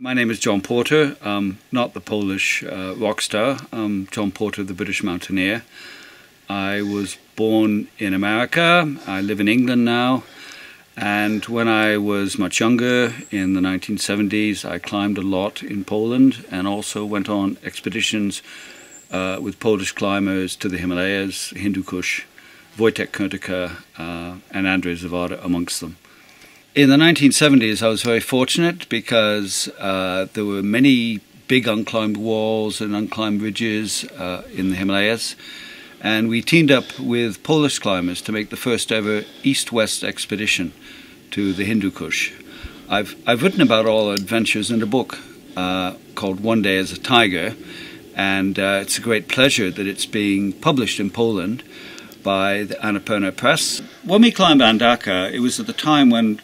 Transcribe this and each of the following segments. My name is John Porter, not the Polish rock star, John Porter, the British mountaineer. I was born in America, I live in England now, and when I was much younger, in the 1970s, I climbed a lot in Poland and also went on expeditions with Polish climbers to the Himalayas, Hindu Kush, Wojtek Kurtyka and Andrzej Zawada amongst them. In the 1970s, I was very fortunate because there were many big unclimbed walls and unclimbed ridges in the Himalayas, and we teamed up with Polish climbers to make the first ever east-west expedition to the Hindu Kush. I've written about all adventures in a book called One Day as a Tiger, and it's a great pleasure that it's being published in Poland by the Annapurna Press. When we climbed Bandaka, it was at the time when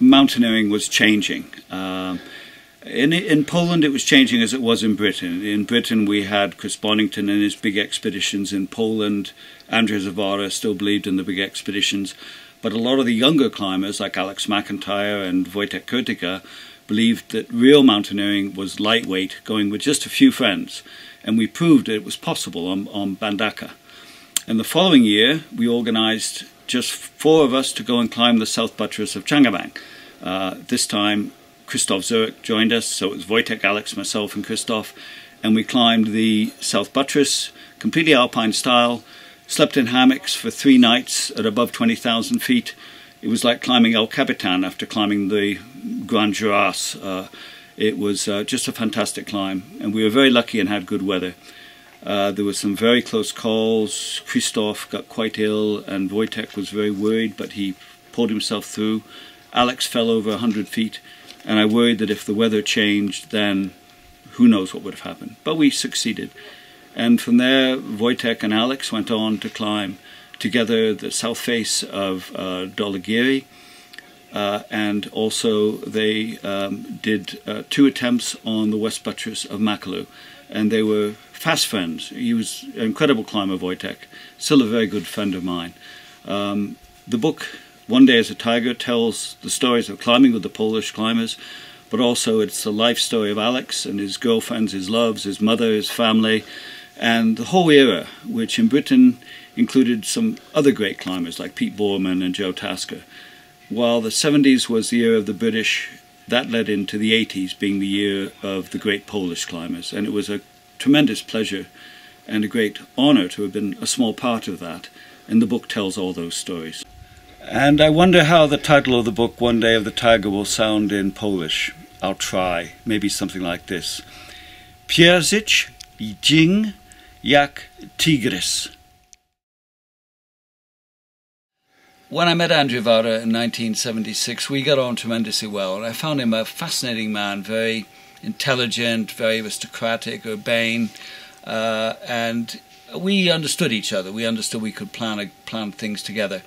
mountaineering was changing. In Poland it was changing as it was in Britain. In Britain we had Chris Bonington and his big expeditions. In Poland, Andrzej Zawada still believed in the big expeditions, but a lot of the younger climbers like Alex MacIntyre and Wojtek Kurtyka believed that real mountaineering was lightweight, going with just a few friends, and we proved that it was possible on Bandaka. And the following year we organised just four of us to go and climb the south buttress of Changabang. This time Christoph Zurich joined us, so it was Wojtek, Alex, myself and Christoph, and we climbed the south buttress completely alpine style, slept in hammocks for 3 nights at above 20,000 feet. It was like climbing El Capitan after climbing the Grand Juras. It was just a fantastic climb, and we were very lucky and had good weather. There were some very close calls. Christoph got quite ill and Wojtek was very worried, but he pulled himself through. Alex fell over 100 feet, and I worried that if the weather changed, then who knows what would have happened. But we succeeded. And from there, Wojtek and Alex went on to climb together the south face of Dhaulagiri, and also they did 2 attempts on the west buttress of Makalu, and they were fast friends. He was an incredible climber, Wojtek, still a very good friend of mine. The book, One Day as a Tiger, tells the stories of climbing with the Polish climbers, but also it's the life story of Alex and his girlfriends, his loves, his mother, his family, and the whole era, which in Britain included some other great climbers like Pete Borman and Joe Tasker. While the 70s was the era of the British, that led into the 80s being the year of the great Polish climbers, and it was a tremendous pleasure and a great honour to have been a small part of that, and the book tells all those stories. And I wonder how the title of the book, One Day of the Tiger, will sound in Polish. I'll try, maybe something like this. Przeżyć dzień jak tygrys. When I met Andrzej Zawada in 1976, we got on tremendously well, and I found him a fascinating man, very intelligent, very aristocratic, urbane, and we understood each other. We understood we could plan things together,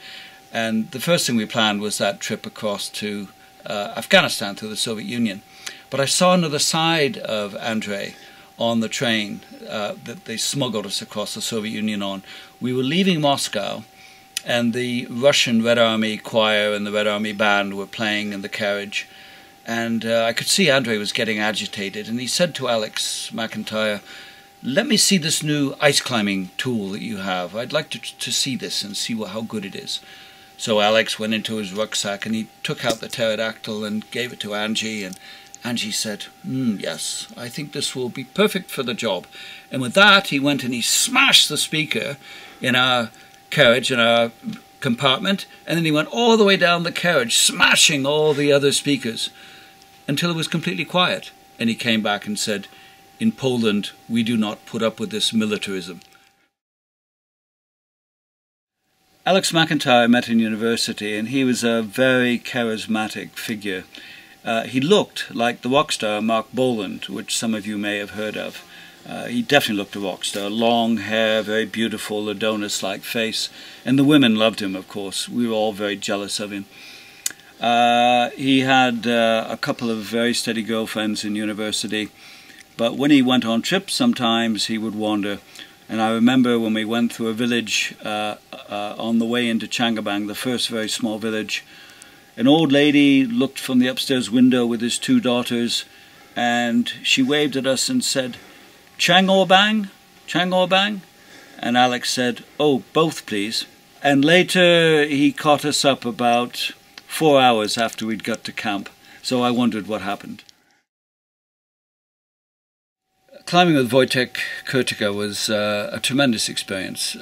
and the first thing we planned was that trip across to Afghanistan, through the Soviet Union. But I saw another side of Andrzej on the train that they smuggled us across the Soviet Union on. We were leaving Moscow, and the Russian Red Army Choir and the Red Army Band were playing in the carriage. And I could see Andrzej was getting agitated, and he said to Alex MacIntyre, "Let me see this new ice climbing tool that you have. I'd like to see this and see how good it is." So Alex went into his rucksack and he took out the pterodactyl and gave it to Andrzej, and Andrzej said, "Yes, I think this will be perfect for the job." And with that he went and he smashed the speaker in our carriage, in our compartment, and then he went all the way down the carriage smashing all the other speakers, until it was completely quiet, and he came back and said, "In Poland we do not put up with this militarism." Alex MacIntyre I met in university, and he was a very charismatic figure. He looked like the rock star Mark Boland, which some of you may have heard of. He definitely looked a rock star, long hair, very beautiful, Adonis-like face, and the women loved him, of course. We were all very jealous of him. He had a couple of very steady girlfriends in university, but when he went on trips sometimes he would wander, and I remember when we went through a village on the way into Changabang, the first very small village, an old lady looked from the upstairs window with his 2 daughters and she waved at us and said, "Changabang, Changabang," and Alex said, "Oh, both please." And later he caught us up about 4 hours after we'd got to camp, so I wondered what happened. Climbing with Wojtek Kurtyka was a tremendous experience.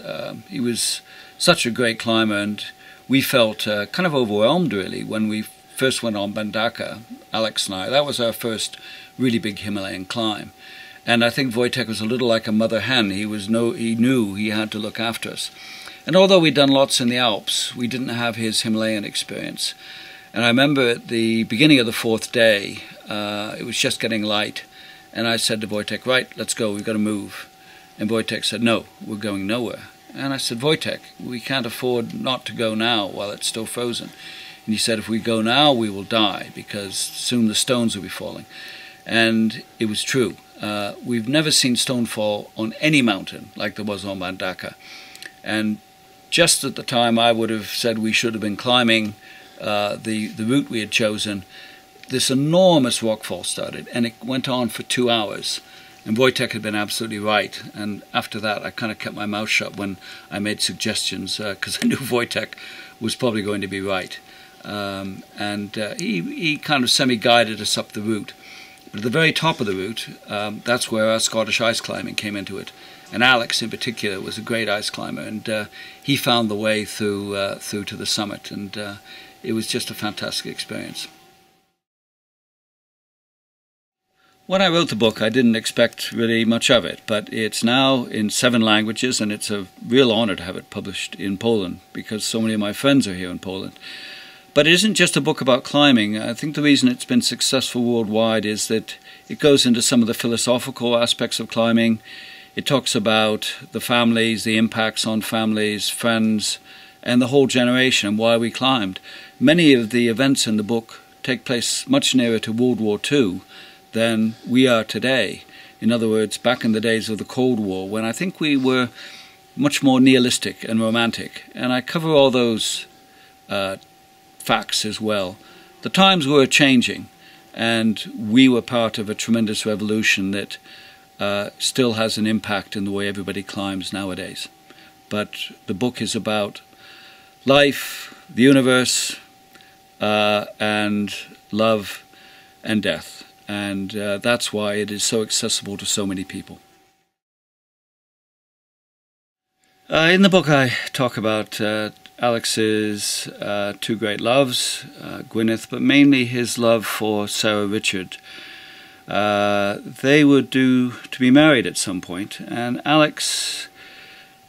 He was such a great climber, and we felt kind of overwhelmed really when we first went on Bandaka, Alex and I. That was our first really big Himalayan climb. And I think Wojtek was a little like a mother hen. He knew he had to look after us. And although we'd done lots in the Alps, we didn't have his Himalayan experience. And I remember at the beginning of the fourth day, it was just getting light, and I said to Wojtek, "Right, let's go, we've got to move." And Wojtek said, "No, we're going nowhere." And I said, "Wojtek, we can't afford not to go now while it's still frozen." And he said, "If we go now, we will die, because soon the stones will be falling." And it was true. We've never seen stone fall on any mountain like there was on Bandaka. And just at the time I would have said we should have been climbing the route we had chosen, this enormous rockfall started, and it went on for 2 hours. And Wojtek had been absolutely right. And after that, I kind of kept my mouth shut when I made suggestions, because I knew Wojtek was probably going to be right. He kind of semi-guided us up the route. But at the very top of the route, that's where our Scottish ice climbing came into it. And Alex, in particular, was a great ice climber, and he found the way through, through to the summit. And it was just a fantastic experience. When I wrote the book, I didn't expect really much of it, but it's now in 7 languages, and it's a real honor to have it published in Poland, because so many of my friends are here in Poland. But it isn't just a book about climbing. I think the reason it's been successful worldwide is that it goes into some of the philosophical aspects of climbing. It talks about the families, the impacts on families, friends, and the whole generation, and why we climbed. Many of the events in the book take place much nearer to World War II than we are today. In other words, back in the days of the Cold War, when I think we were much more nihilistic and romantic. And I cover all those facts as well. The times were changing, and we were part of a tremendous revolution that still has an impact in the way everybody climbs nowadays. But the book is about life, the universe, and love and death. And that's why it is so accessible to so many people. In the book I talk about Alex's 2 great loves, Gwyneth, but mainly his love for Sarah Richard. They were due to be married at some point, and Alex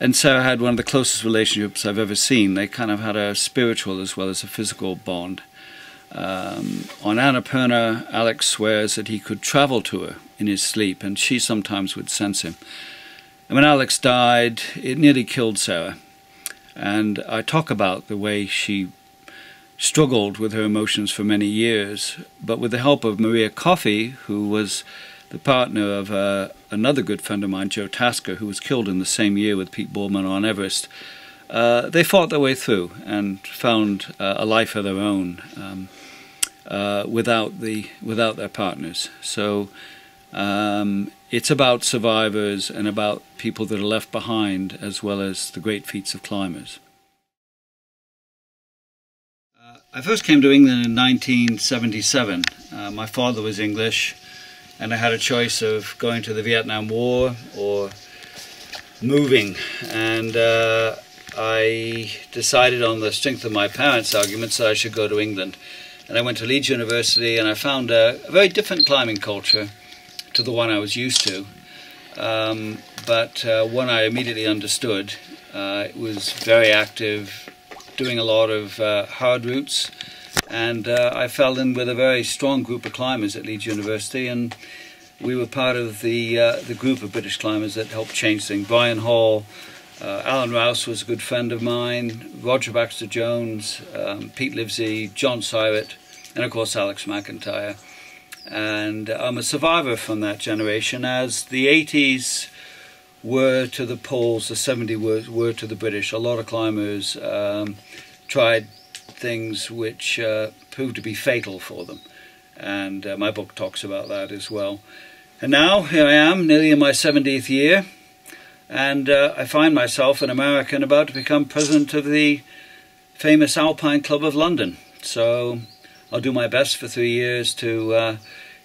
and Sarah had one of the closest relationships I've ever seen. They kind of had a spiritual as well as a physical bond. On Annapurna, Alex swears that he could travel to her in his sleep, and she sometimes would sense him. And when Alex died, it nearly killed Sarah. And I talk about the way she struggled with her emotions for many years, but with the help of Maria Coffey, who was the partner of another good friend of mine, Joe Tasker, who was killed in the same year with Pete Borman on Everest, they fought their way through and found a life of their own without their partners. So it's about survivors and about people that are left behind, as well as the great feats of climbers. I first came to England in 1977. My father was English, and I had a choice of going to the Vietnam War or moving. And I decided on the strength of my parents' arguments that I should go to England. And I went to Leeds University, and I found a very different climbing culture to the one I was used to, but one I immediately understood. It was very active, doing a lot of hard routes, and I fell in with a very strong group of climbers at Leeds University, and we were part of the group of British climbers that helped change things. Brian Hall, Alan Rouse was a good friend of mine, Roger Baxter-Jones, Pete Livesey, John Syrett, and of course Alex MacIntyre. And I'm a survivor from that generation, as the 80s were to the Poles, the 70s were to the British. A lot of climbers tried things which proved to be fatal for them. and my book talks about that as well. And now here I am, nearly in my 70th year, and I find myself an American about to become president of the famous Alpine Club of London. So I'll do my best for 3 years to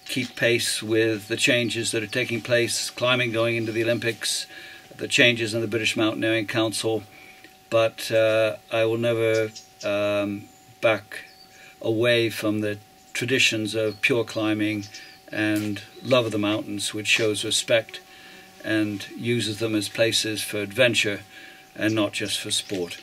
keep pace with the changes that are taking place, climbing going into the Olympics, the changes in the British Mountaineering Council, but I will never back away from the traditions of pure climbing and love of the mountains, which shows respect and uses them as places for adventure and not just for sport.